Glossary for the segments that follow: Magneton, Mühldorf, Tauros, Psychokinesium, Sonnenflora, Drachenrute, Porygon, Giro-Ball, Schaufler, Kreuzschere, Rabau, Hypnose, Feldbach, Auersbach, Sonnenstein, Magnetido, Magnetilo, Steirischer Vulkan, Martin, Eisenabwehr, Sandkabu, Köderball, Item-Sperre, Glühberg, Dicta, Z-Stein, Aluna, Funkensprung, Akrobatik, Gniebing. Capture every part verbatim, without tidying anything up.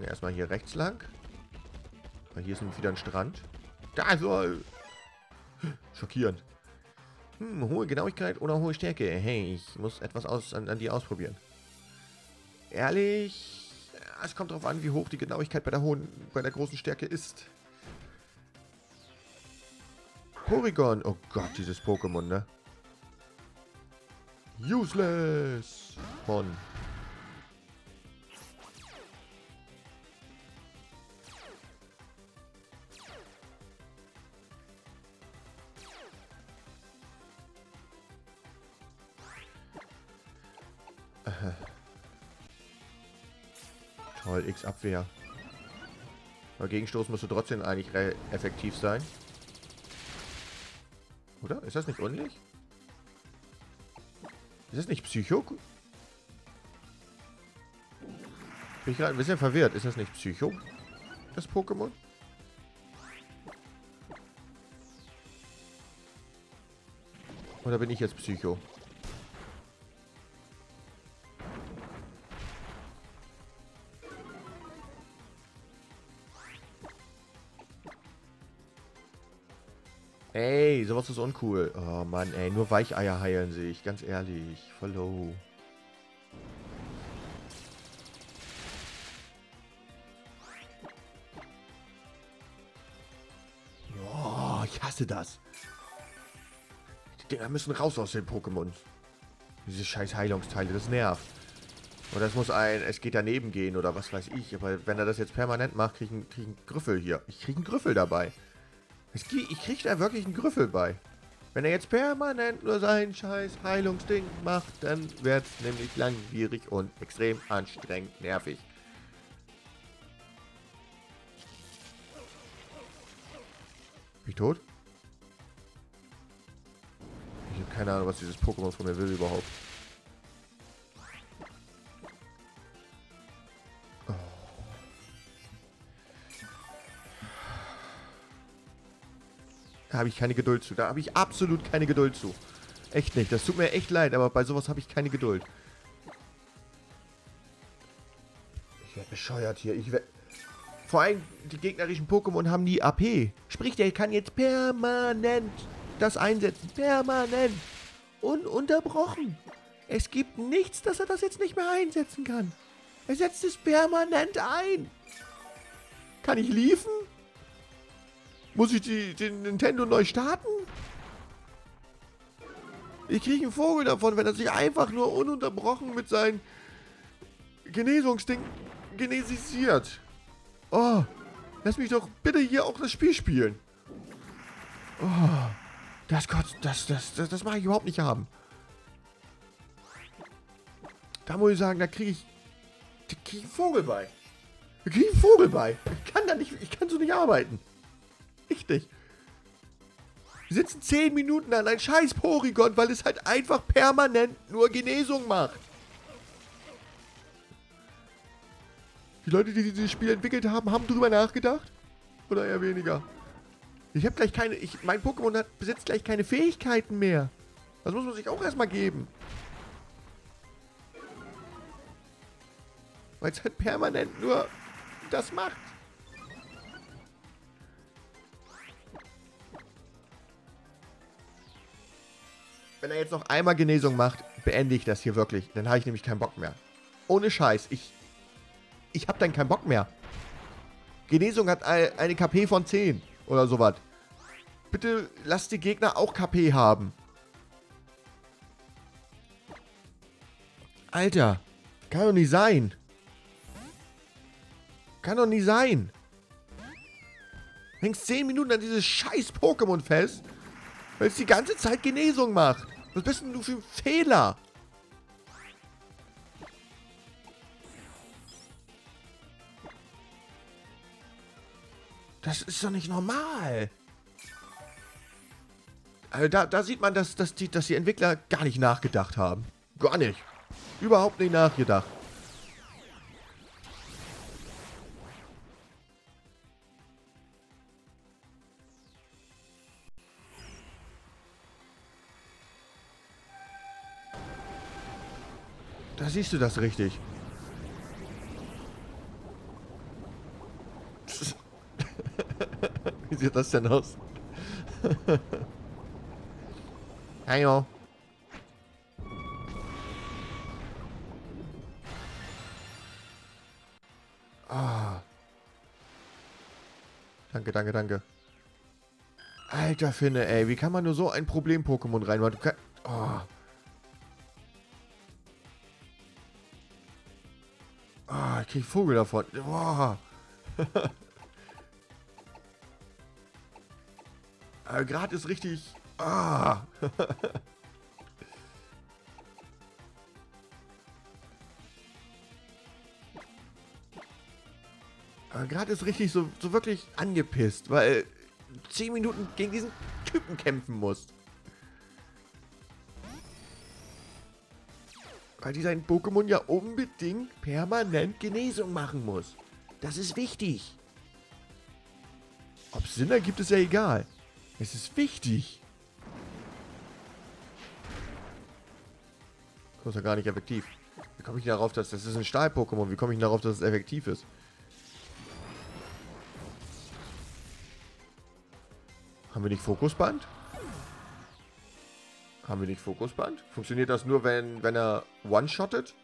Ja, erstmal hier rechts lang. Weil hier ist nämlich wieder ein Strand. Da soll! Schockierend. Hm, hohe Genauigkeit oder hohe Stärke. Hey, ich muss etwas aus, an, an dir ausprobieren. Ehrlich? Es kommt darauf an, wie hoch die Genauigkeit bei der hohen, bei der großen Stärke ist. Porygon. Oh Gott, dieses Pokémon, ne? Useless. Mon. Toll, X-Abwehr. Bei Gegenstoß musst du trotzdem eigentlich effektiv sein. Oder? Ist das nicht ordentlich? Ist das nicht Psycho? Bin ich gerade ein bisschen verwirrt. Ist das nicht Psycho? Das Pokémon? Oder bin ich jetzt Psycho? Ey, sowas ist uncool. Oh Mann, ey, nur Weicheier heilen sich, ganz ehrlich. Voll low. Oh, ich hasse das. Die Dinger müssen raus aus den Pokémon. Diese scheiß Heilungsteile, das nervt. Und das muss ein, es geht daneben gehen oder was weiß ich. Aber wenn er das jetzt permanent macht, krieg ich einen, krieg einen Griffel hier. Ich krieg einen Griffel dabei. Ich krieg da wirklich einen Griffel bei. Wenn er jetzt permanent nur sein scheiß Heilungsding macht, dann wird's nämlich langwierig und extrem anstrengend nervig. Bin ich tot? Ich habe keine Ahnung, was dieses Pokémon von mir will überhaupt. Da habe ich keine Geduld zu. Da habe ich absolut keine Geduld zu. Echt nicht. Das tut mir echt leid, aber bei sowas habe ich keine Geduld. Ich werde bescheuert hier. Ich werde... Vor allem, die gegnerischen Pokémon haben nie A P. Sprich, der kann jetzt permanent das einsetzen. Permanent. Ununterbrochen. Es gibt nichts, dass er das jetzt nicht mehr einsetzen kann. Er setzt es permanent ein. Kann ich liefen? Muss ich die, den Nintendo neu starten? Ich kriege einen Vogel davon, wenn er sich einfach nur ununterbrochen mit seinem Genesungsding genesiert. Oh, lass mich doch bitte hier auch das Spiel spielen. Oh, das Gott, das, das, das, das mag ich überhaupt nicht haben. Da muss ich sagen, da kriege ich, da krieg ich einen Vogel bei. Da kriege ich einen Vogel bei. Ich kann da nicht, ich kann so nicht arbeiten. Richtig. Wir sitzen zehn Minuten an ein scheiß Porygon, weil es halt einfach permanent nur Genesung macht. Die Leute, die dieses Spiel entwickelt haben, haben drüber nachgedacht? Oder eher weniger? Ich habe gleich keine... Ich, mein Pokémon hat, besitzt gleich keine Fähigkeiten mehr. Das muss man sich auch erstmal geben. Weil es halt permanent nur das macht. Wenn er jetzt noch einmal Genesung macht, beende ich das hier wirklich. Dann habe ich nämlich keinen Bock mehr. Ohne Scheiß. Ich, ich habe dann keinen Bock mehr. Genesung hat eine K P von zehn oder sowas. Bitte lasst die Gegner auch K P haben. Alter. Kann doch nicht sein. Kann doch nicht sein. Hängst zehn Minuten an dieses scheiß Pokémon fest, weil es die ganze Zeit Genesung macht. Was bist denn du für ein Fehler? Das ist doch nicht normal. Also da, da sieht man, dass, dass, die, dass die Entwickler gar nicht nachgedacht haben. Gar nicht. Überhaupt nicht nachgedacht. Da siehst du das richtig. Was? Wie sieht das denn aus? Hallo. Ah. Danke, danke, danke. Alter Finne, ey. Wie kann man nur so ein Problem-Pokémon reinmachen? Du kannst... Oh. Oh, ich krieg Vogel davon. Boah. Aber gerade ist richtig... Ah. Aber gerade ist richtig so, so wirklich angepisst, weil zehn Minuten gegen diesen Typen kämpfen musst. Weil die sein Pokémon ja unbedingt permanent Genesung machen muss. Das ist wichtig. Ob es Sinn ergibt, ist ja egal. Es ist wichtig. Das ist ja gar nicht effektiv. Wie komme ich darauf, dass... Das ist ein Stahl-Pokémon. Wie komme ich darauf, dass es effektiv ist? Haben wir nicht Fokusband? Haben wir nicht Fokusband? Funktioniert das nur, wenn, wenn er one-shottet?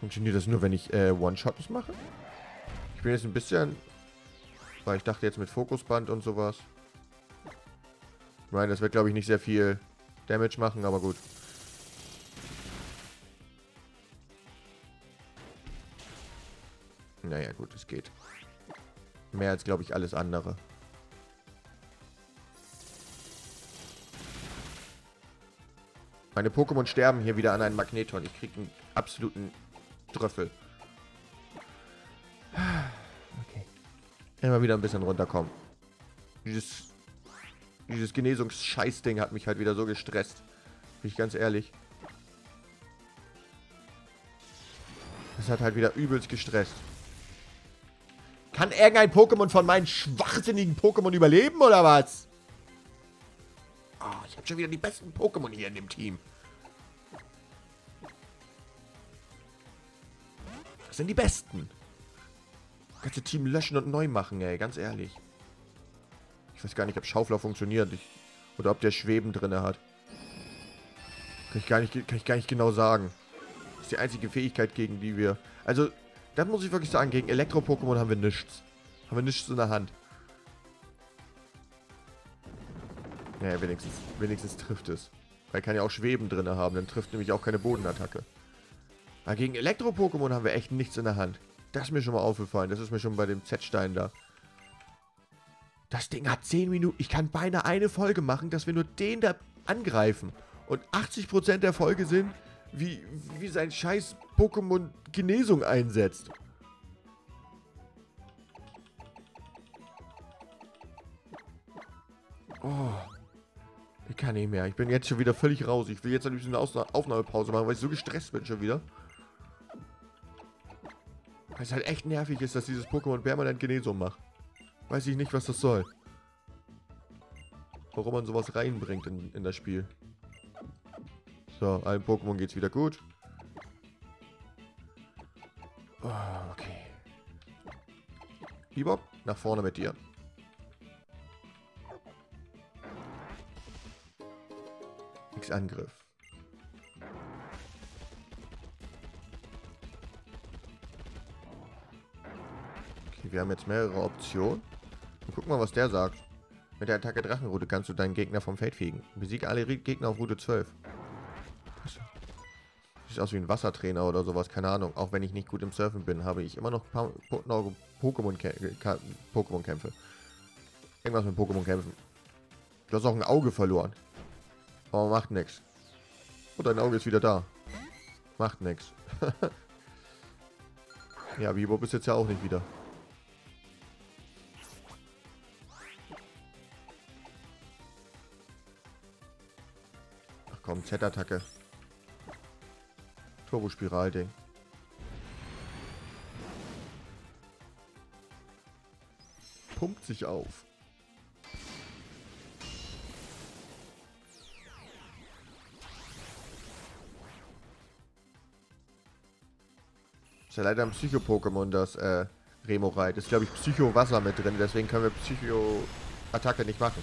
Funktioniert das nur, wenn ich äh, One-Shots mache? Ich bin jetzt ein bisschen... Weil ich dachte jetzt mit Fokusband und sowas. Ich meine, das wird, glaube ich, nicht sehr viel Damage machen, aber gut. Naja, gut, es geht. Mehr als, glaube ich, alles andere. Meine Pokémon sterben hier wieder an einen Magneton. Ich kriege einen absoluten Trüffel. Immer wieder ein bisschen runterkommen. Dieses, dieses Genesungsscheißding hat mich halt wieder so gestresst. Bin ich ganz ehrlich. Das hat halt wieder übelst gestresst. Kann irgendein Pokémon von meinen schwachsinnigen Pokémon überleben, oder was? Oh, ich habe schon wieder die besten Pokémon hier in dem Team. Das sind die besten. Ganze Team löschen und neu machen, ey, ganz ehrlich. Ich weiß gar nicht, ob Schaufler funktioniert. Ich, oder ob der Schweben drin hat. Kann ich, gar nicht, kann ich gar nicht genau sagen. Das ist die einzige Fähigkeit, gegen die wir... Also, das muss ich wirklich sagen, gegen Elektro-Pokémon haben wir nichts. Haben wir nichts in der Hand. Naja, wenigstens, wenigstens trifft es. Weil kann ja auch Schweben drin haben, dann trifft nämlich auch keine Bodenattacke. Aber gegen Elektro-Pokémon haben wir echt nichts in der Hand. Das ist mir schon mal aufgefallen. Das ist mir schon bei dem Z-Stein da. Das Ding hat zehn Minuten. Ich kann beinahe eine Folge machen, dass wir nur den da angreifen. Und achtzig Prozent der Folge sind, wie, wie sein scheiß Pokémon Genesung einsetzt. Oh. Ich kann nicht mehr. Ich bin jetzt schon wieder völlig raus. Ich will jetzt am liebsten eine Aufnahmepause machen, weil ich so gestresst bin schon wieder. Weil es halt echt nervig ist, dass dieses Pokémon permanent Genesung macht. Weiß ich nicht, was das soll. Warum man sowas reinbringt in, in das Spiel. So, allen Pokémon geht's wieder gut. Oh, okay. Bebop, nach vorne mit dir. Nix Angriff. Wir haben jetzt mehrere Optionen. Und guck mal, was der sagt. Mit der Attacke Drachenrute kannst du deinen Gegner vom Feld fegen. Besiege alle Gegner auf Route zwölf. Sieht aus wie ein Wassertrainer oder sowas. Keine Ahnung. Auch wenn ich nicht gut im Surfen bin, habe ich immer noch Pokémon-Kämpfe. Irgendwas mit Pokémon-Kämpfen. Du hast auch ein Auge verloren. Aber macht nichts. Und dein Auge ist wieder da. Macht nichts. Ja, Bebop ist jetzt ja auch nicht wieder. Komm, Z-Attacke. Turbospiral-Ding. Pumpt sich auf. Ist ja leider ein Psycho-Pokémon, das äh, Remoreit. Ist, glaube ich, Psycho-Wasser mit drin, deswegen können wir Psycho-Attacke nicht machen.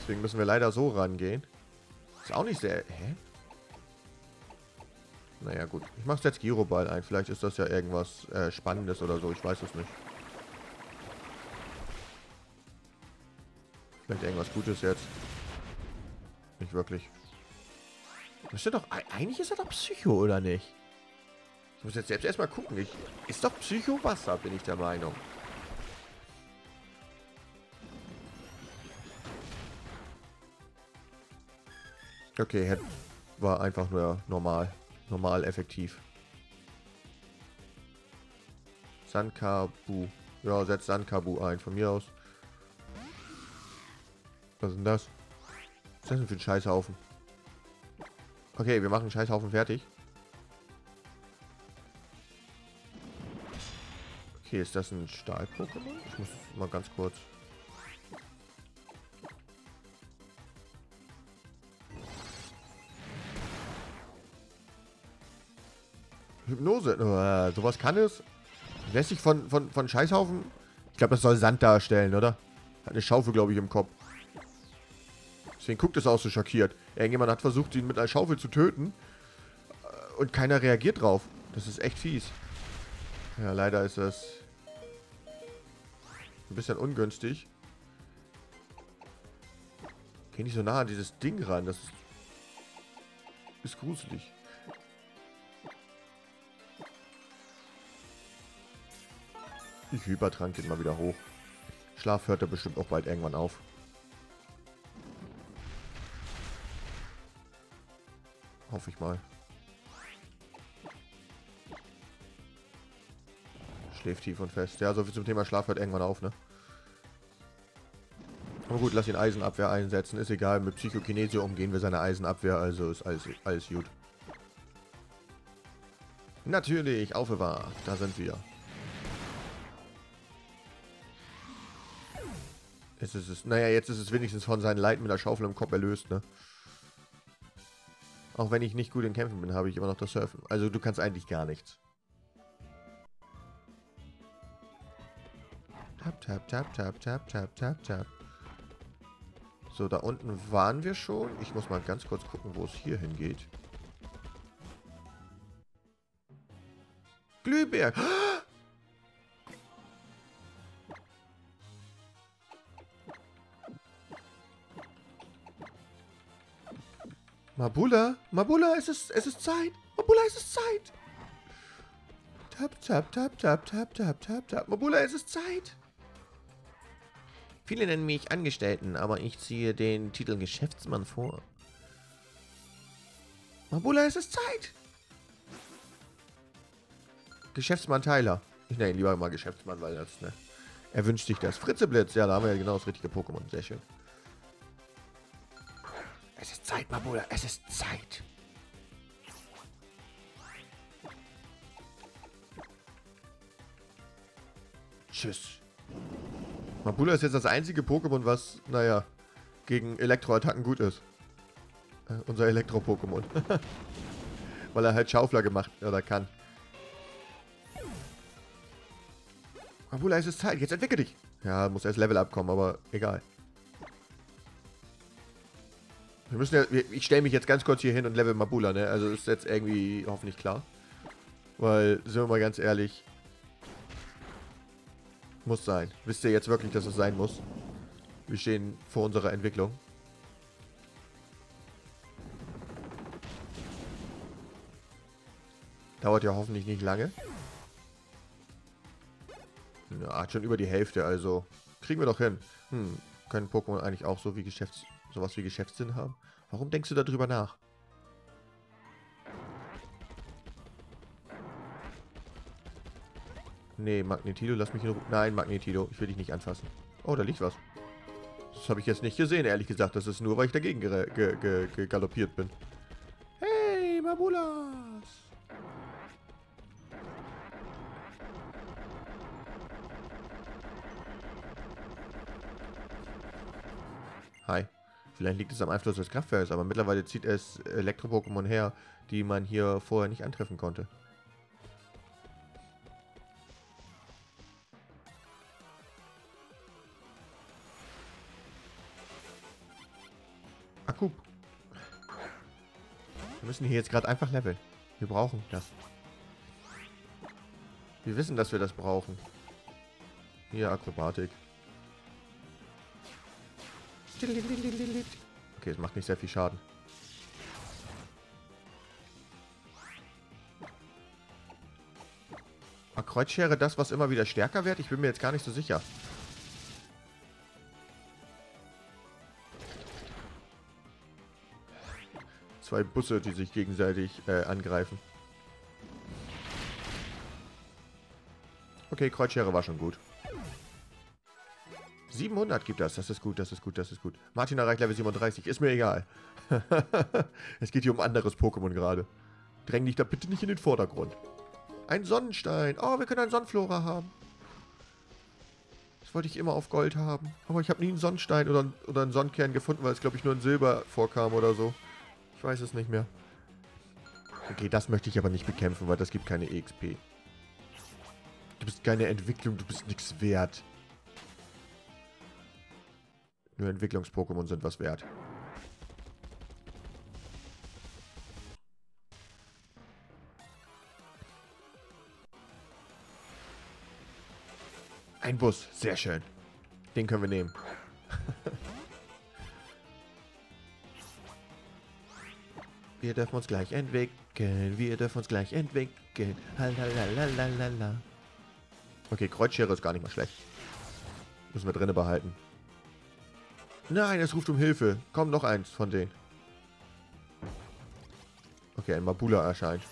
Deswegen müssen wir leider so rangehen. Ist auch nicht sehr... Hä? Naja, gut. Ich mach's jetzt Giro-Ball ein. Vielleicht ist das ja irgendwas äh, Spannendes oder so. Ich weiß es nicht. Vielleicht irgendwas Gutes jetzt. Nicht wirklich. Ist er doch... Eigentlich ist er doch Psycho, oder nicht? Ich muss jetzt selbst erstmal gucken. Ich, ist doch Psycho-Wasser, bin ich der Meinung. Okay, war einfach nur normal. Normal effektiv. Sandkabu. Ja, setz Sandkabu ein. Von mir aus. Was ist denn das? Was ist das denn für ein Scheißhaufen? Okay, wir machen einen Scheißhaufen fertig. Okay, ist das ein Stahl-Pokémon? Ich muss mal ganz kurz... Hypnose. Uh, sowas kann es. Lässt sich von, von, von Scheißhaufen. Ich glaube, das soll Sand darstellen, oder? Hat eine Schaufel, glaube ich, im Kopf. Deswegen guckt es auch so schockiert. Irgendjemand hat versucht, ihn mit einer Schaufel zu töten. Und keiner reagiert drauf. Das ist echt fies. Ja, leider ist das ein bisschen ungünstig. Geh nicht so nah an dieses Ding ran. Das ist, ist gruselig. Ich Hypertrank geht mal wieder hoch. Schlaf hört er bestimmt auch bald irgendwann auf. Hoffe ich mal. Schläft tief und fest. Ja, so viel zum Thema Schlaf hört irgendwann auf, ne? Aber gut, lass ihn Eisenabwehr einsetzen. Ist egal, mit Psychokinesium umgehen wir seine Eisenabwehr, also ist alles, alles gut. Natürlich, aufbewahr. Da sind wir. Jetzt ist es, naja, jetzt ist es wenigstens von seinen Leiden mit der Schaufel im Kopf erlöst, ne? Auch wenn ich nicht gut in Kämpfen bin, habe ich immer noch das Surfen. Also du kannst eigentlich gar nichts. Tap, tap, tap, tap, tap, tap, tap, tap. So, da unten waren wir schon. Ich muss mal ganz kurz gucken, wo es hier hingeht. Glühberg! Mabula, Mabula, es ist, es ist Zeit. Mabula, es ist Zeit. Tap, tap, tap, tap, tap, tap, tap, tap. Mabula, es ist Zeit. Viele nennen mich Angestellten, aber ich ziehe den Titel Geschäftsmann vor. Mabula, es ist Zeit. Geschäftsmann Tyler. Ich nenne ihn lieber mal Geschäftsmann, weil das, ne? Er wünscht sich das. Fritzeblitz, ja, da haben wir ja genau das richtige Pokémon. Sehr schön. Es ist Zeit, Mabula. Es ist Zeit. Tschüss. Mabula ist jetzt das einzige Pokémon, was, naja, gegen Elektroattacken gut ist. Äh, unser Elektro-Pokémon. Weil er halt Schaufler gemacht oder kann. Mabula, es ist Zeit. Jetzt entwickel dich. Ja, muss erst Level abkommen, aber egal. Wir müssen ja, ich stelle mich jetzt ganz kurz hier hin und level Mabula, ne? Also ist jetzt irgendwie hoffentlich klar. Weil, sind wir mal ganz ehrlich, muss sein. Wisst ihr jetzt wirklich, dass es sein muss? Wir stehen vor unserer Entwicklung. Dauert ja hoffentlich nicht lange. Ja, schon über die Hälfte, also kriegen wir doch hin. Hm, können Pokémon eigentlich auch so wie Geschäfts... sowas wie Geschäftssinn haben? Warum denkst du darüber nach? Nee, Magnetido, lass mich in Ruhe. Nein, Magnetido, ich will dich nicht anfassen. Oh, da liegt was. Das habe ich jetzt nicht gesehen, ehrlich gesagt. Das ist nur, weil ich dagegen ge ge ge ge galoppiert bin. Hey, Mabulas! Hi. Vielleicht liegt es am Einfluss des Kraftwerks, aber mittlerweile zieht es Elektro-Pokémon her, die man hier vorher nicht antreffen konnte. Akku. Wir müssen hier jetzt gerade einfach leveln. Wir brauchen das. Wir wissen, dass wir das brauchen. Hier, Akrobatik. Okay, es macht nicht sehr viel Schaden. War Kreuzschere das, was immer wieder stärker wird? Ich bin mir jetzt gar nicht so sicher. Zwei Busse, die sich gegenseitig äh, angreifen. Okay, Kreuzschere war schon gut. siebenhundert gibt das. Das ist gut, das ist gut, das ist gut. Martin erreicht Level siebenunddreißig. Ist mir egal. Es geht hier um anderes Pokémon gerade. Dräng dich da bitte nicht in den Vordergrund. Ein Sonnenstein. Oh, wir können einen Sonnenflora haben. Das wollte ich immer auf Gold haben. Aber ich habe nie einen Sonnenstein oder, oder einen Sonnenkern gefunden, weil es, glaube ich, nur in Silber vorkam oder so. Ich weiß es nicht mehr. Okay, das möchte ich aber nicht bekämpfen, weil das gibt keine E X P. Du bist keine Entwicklung, du bist nichts wert. Nur Entwicklungs-Pokémon sind was wert. Ein Bus, sehr schön. Den können wir nehmen. Wir dürfen uns gleich entwickeln. Wir dürfen uns gleich entwickeln. Halalalala. Okay, Kreuzschere ist gar nicht mal schlecht. Müssen wir drinnen behalten. Nein, es ruft um Hilfe. Komm, noch eins von denen. Okay, ein Mabula erscheint.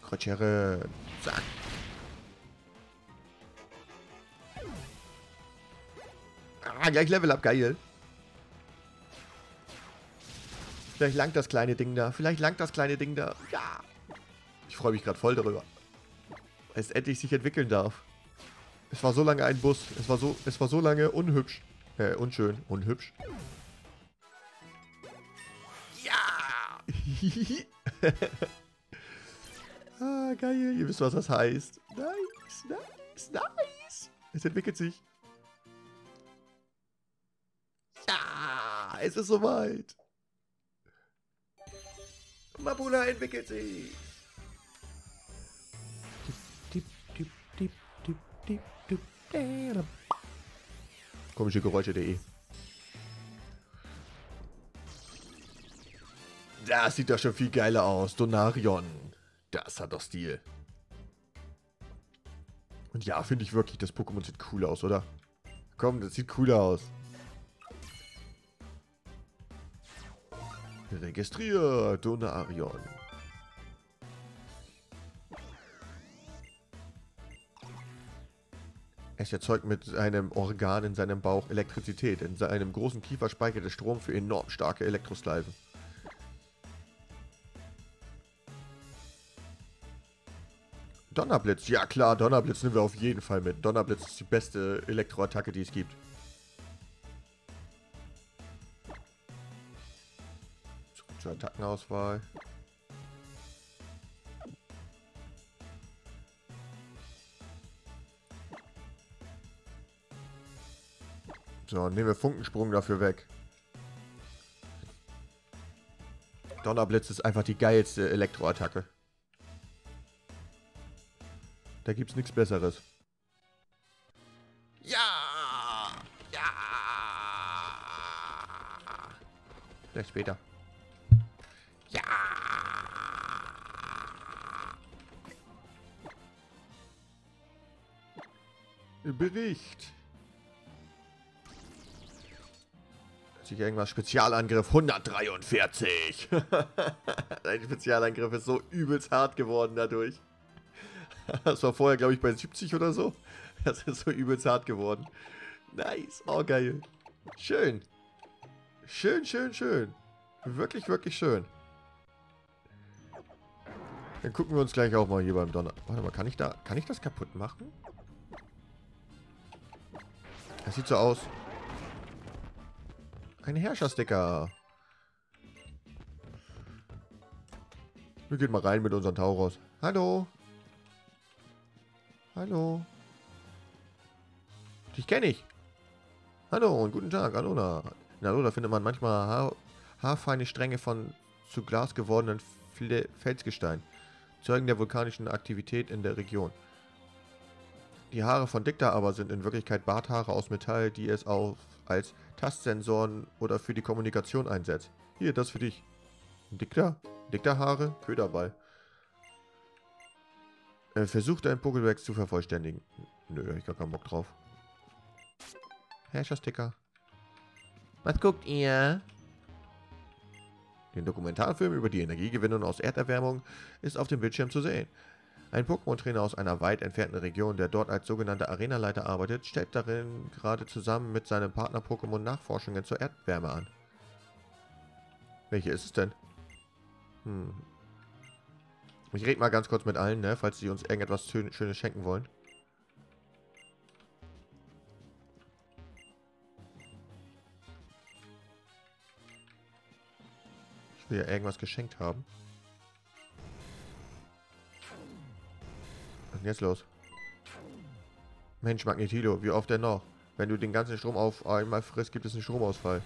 Kreuzschere. Zack. Ah, gleich Level Up, geil. Vielleicht langt das kleine Ding da. Vielleicht langt das kleine Ding da. Ja. Ich freue mich gerade voll darüber. Als es endlich sich entwickeln darf. Es war so lange ein Bus. Es war so, es war so lange unhübsch. Äh, unschön. Unhübsch. Ja! Ah, geil. Ihr wisst, was das heißt. Nice, nice, nice. Es entwickelt sich. Ja! Es ist soweit. Mabula entwickelt sich. Tipp, tipp, tipp, tipp, tipp. Komische Geräusche.de. Das sieht doch schon viel geiler aus. Donarion. Das hat doch Stil. Und ja, finde ich wirklich, das Pokémon sieht cool aus, oder? Komm, das sieht cooler aus. Registrier Donarion. Es erzeugt mit seinem Organ in seinem Bauch Elektrizität. In seinem großen Kiefer speichert der Strom für enorm starke Elektroschleifen. Donnerblitz. Ja klar, Donnerblitz nehmen wir auf jeden Fall mit. Donnerblitz ist die beste Elektroattacke, die es gibt. Zurück zur Attackenauswahl. So, nehmen wir Funkensprung dafür weg. Donnerblitz ist einfach die geilste Elektroattacke. Da gibt's nichts Besseres. Ja! Ja! Vielleicht später. Ja! Bericht. Sich irgendwas. Spezialangriff hundertdreiundvierzig. Dein Spezialangriff ist so übelst hart geworden dadurch. Das war vorher, glaube ich, bei siebzig oder so. Das ist so übelst hart geworden. Nice. Oh, geil. Schön. Schön, schön, schön. Wirklich, wirklich schön. Dann gucken wir uns gleich auch mal hier beim Donner. Warte mal, kann ich da, kann ich das kaputt machen? Das sieht so aus. Ein Herrschersticker. Wir gehen mal rein mit unseren Tauros. Hallo. Hallo. Dich kenne ich. Hallo und guten Tag, Aluna. In Aluna findet man manchmal ha haarfeine Stränge von zu Glas gewordenen Fle Felsgestein. Zeugen der vulkanischen Aktivität in der Region. Die Haare von Dicta aber sind in Wirklichkeit Barthaare aus Metall, die es auch als Tastsensoren oder für die Kommunikation einsetzt. Hier, das für dich. Dicta? Dicta-Haare? Köderball. Äh, versuch dein Pokédex zu vervollständigen. Nö, hab ich gar keinen Bock drauf. Herrschersticker. Was guckt ihr? Den Dokumentarfilm über die Energiegewinnung aus Erderwärmung ist auf dem Bildschirm zu sehen. Ein Pokémon-Trainer aus einer weit entfernten Region, der dort als sogenannter Arenaleiter arbeitet, stellt darin gerade zusammen mit seinem Partner-Pokémon Nachforschungen zur Erdwärme an. Welche ist es denn? Hm. Ich rede mal ganz kurz mit allen, ne, falls sie uns irgendetwas Schönes schenken wollen. Ich will ja irgendwas geschenkt haben. Jetzt los. Mensch, Magnetilo, wie oft denn noch? Wenn du den ganzen Strom auf einmal frisst, gibt es einen Stromausfall.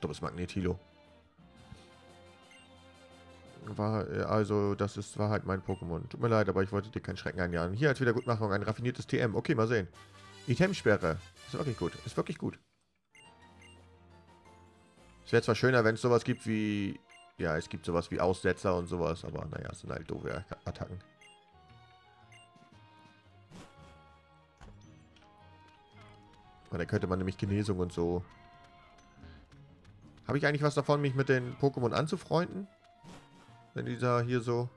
Du bist Magnetilo. War, also, das ist, war halt mein Pokémon. Tut mir leid, aber ich wollte dir keinen Schrecken einjagen. Hier als Wiedergutmachung ein raffiniertes T M. Okay, mal sehen. Item-Sperre. Ist wirklich gut. Ist wirklich gut. Es wäre zwar schöner, wenn es sowas gibt wie... Ja, es gibt sowas wie Aussetzer und sowas, aber naja, es sind halt doofe Attacken. Und dann könnte man nämlich Genesung und so. Habe ich eigentlich was davon, mich mit den Pokémon anzufreunden? Wenn dieser hier so...